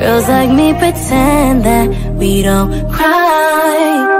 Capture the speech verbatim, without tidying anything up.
Girls like me pretend that we don't cry.